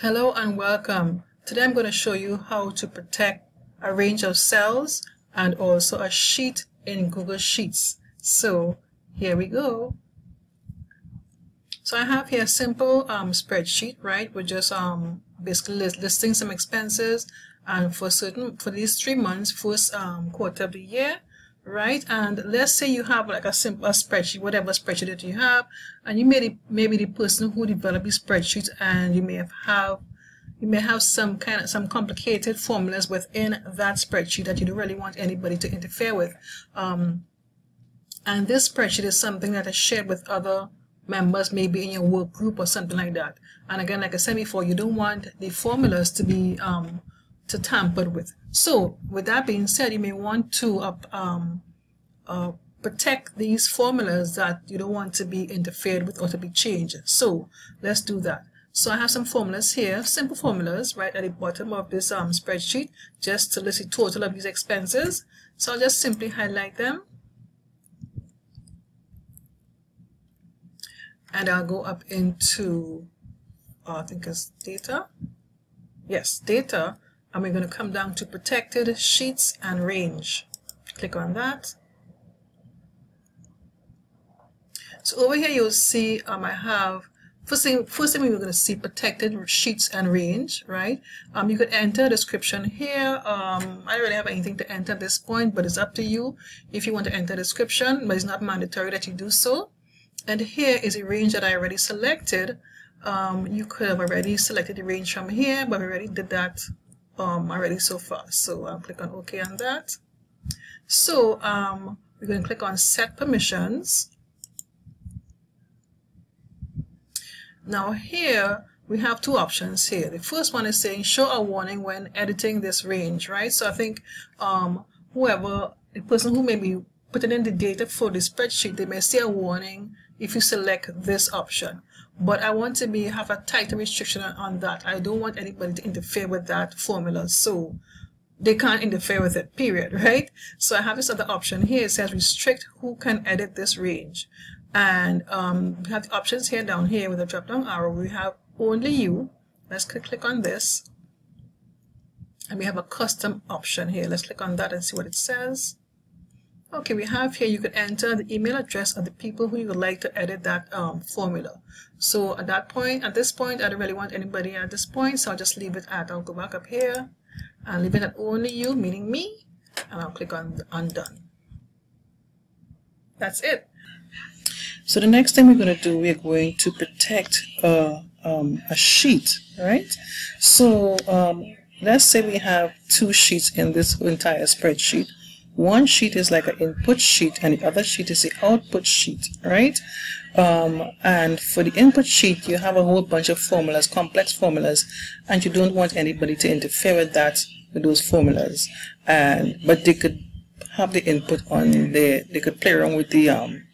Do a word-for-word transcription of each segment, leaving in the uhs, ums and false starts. Hello and welcome. Today I'm going to show you how to protect a range of cells and also a sheet in Google Sheets. So here we go. So I have here a simple um, spreadsheet, right? We're just um, basically list listing some expenses and for certain for these three months, first um, quarter of the year, right? And let's say you have like a simple a spreadsheet, whatever spreadsheet that you have, and you may maybe the person who developed the spreadsheet, and you may have, have you may have some kind of some complicated formulas within that spreadsheet that you don't really want anybody to interfere with. Um, and this spreadsheet is something that is shared with other members, maybe in your work group or something like that. And again, like I said before, you don't want the formulas to be um, to tampered with. So with that being said, you may want to uh, um, uh, protect these formulas that you don't want to be interfered with or to be changed. So let's do that. So I have some formulas here, simple formulas, right at the bottom of this um, spreadsheet, just to list the total of these expenses. So I'll just simply highlight them. And I'll go up into, oh, I think it's data. Yes, data. And we're going to come down to protected sheets and range. Click on that. So over here you'll see um, I have First thing, first thing we're going to see protected sheets and range, right? Um, you could enter a description here. Um, I don't really have anything to enter at this point, but it's up to you if you want to enter a description, but it's not mandatory that you do so. And here is a range that I already selected. Um, you could have already selected the range from here, but we already did that um, already so far. So I'll click on OK on that. So um, we're going to click on Set Permissions. Now here we have two options here. The first one is saying show a warning when editing this range, right? So I think um, whoever, the person who may be putting in the data for the spreadsheet, they may see a warning if you select this option. But I want to be have a tighter restriction on, on that. I don't want anybody to interfere with that formula. So they can't interfere with it, period, right? So I have this other option here. It says restrict who can edit this range. And um, we have the options here down here with the drop down arrow. We have only you. Let's click, click on this. And we have a custom option here. Let's click on that and see what it says. Okay, we have here you can enter the email address of the people who you would like to edit that um, formula. So at that point, at this point, I don't really want anybody at this point, so I'll just leave it at, I'll go back up here and leave it at only you, meaning me, and I'll click on Undone. That's it. So the next thing we're going to do, we're going to protect uh, um, a sheet, right? So um, let's say we have two sheets in this entire spreadsheet. One sheet is like an input sheet and the other sheet is the output sheet, right? Um, and for the input sheet, you have a whole bunch of formulas, complex formulas, and you don't want anybody to interfere with that, with those formulas. And but they could have the input on the, they could play around with the um,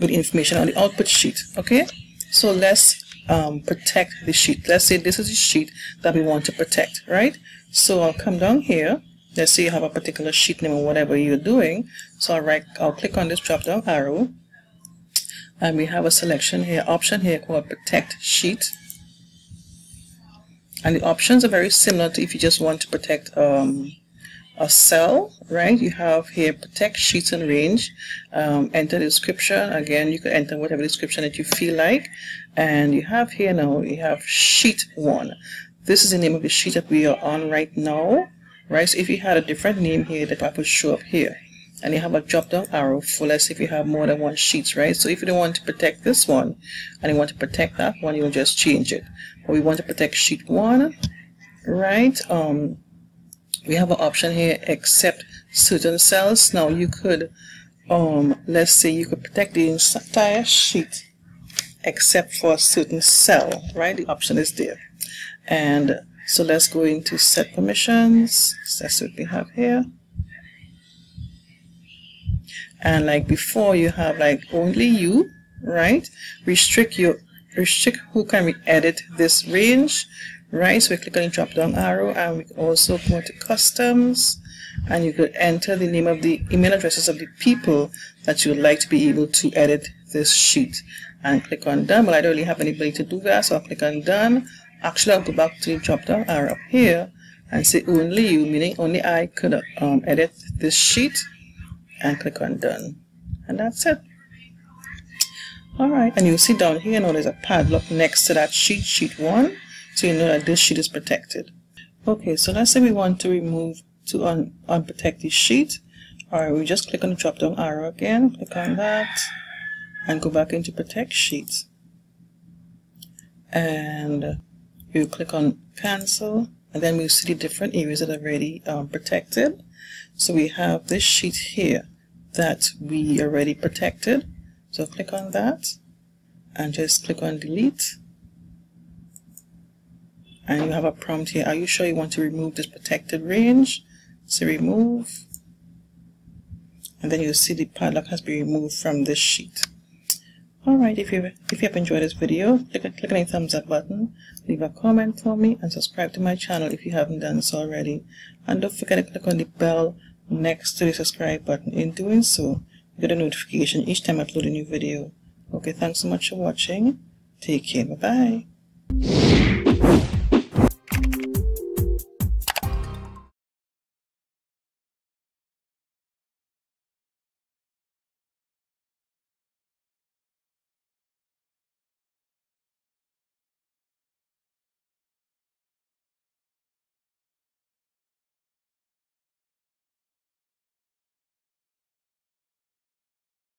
with information on the output sheet. Okay, so let's um, protect the sheet. Let's say this is the sheet that we want to protect, right? So I'll come down here. Let's say you have a particular sheet name or whatever you're doing. So I'll, right, I'll click on this drop down arrow and we have a selection here, option here called protect sheet. And the options are very similar to if you just want to protect um, a cell, right? You have here protect sheets and range, um, enter the description. Again, you can enter whatever description that you feel like. And you have here now, you have sheet one. This is the name of the sheet that we are on right now, right? So if you had a different name here, the type would show up here. And you have a drop down arrow for, let's say if you have more than one sheet, right? So if you don't want to protect this one and you want to protect that one, you'll just change it. But we want to protect sheet one, right? Um, we have an option here except certain cells. Now you could um let's say you could protect the entire sheet except for a certain cell, right? The option is there. And so let's go into set permissions. That's what we have here. And like before, you have like only you, right? Restrict your restrict who can we edit this range. Right, so we click on the drop down arrow and we also go to customs and you could enter the name of the email addresses of the people that you would like to be able to edit this sheet and click on done. Well, I don't really have anybody to do that, so I'll click on done Actually, I'll go back to the drop down arrow here and say only you, meaning only I could um, edit this sheet, and click on done, and that's it. Alright, and you'll see down here now there's a padlock next to that sheet, sheet one, so you know that this sheet is protected. Okay, so let's say we want to remove to un unprotected sheet. Alright, we just click on the drop down arrow again, click on that, and go back into protect sheet, and you click on cancel, and then we'll see the different areas that are already um, protected. So we have this sheet here that we already protected, so click on that and just click on delete, and you have a prompt here. Are you sure you want to remove this protected range? So remove, and then you'll see the padlock has been removed from this sheet. Alright, if you if you have enjoyed this video, click, click on the thumbs up button, leave a comment for me, and subscribe to my channel if you haven't done so already. And don't forget to click on the bell next to the subscribe button. In doing so, you get a notification each time I upload a new video. Okay, thanks so much for watching. Take care. Bye-bye.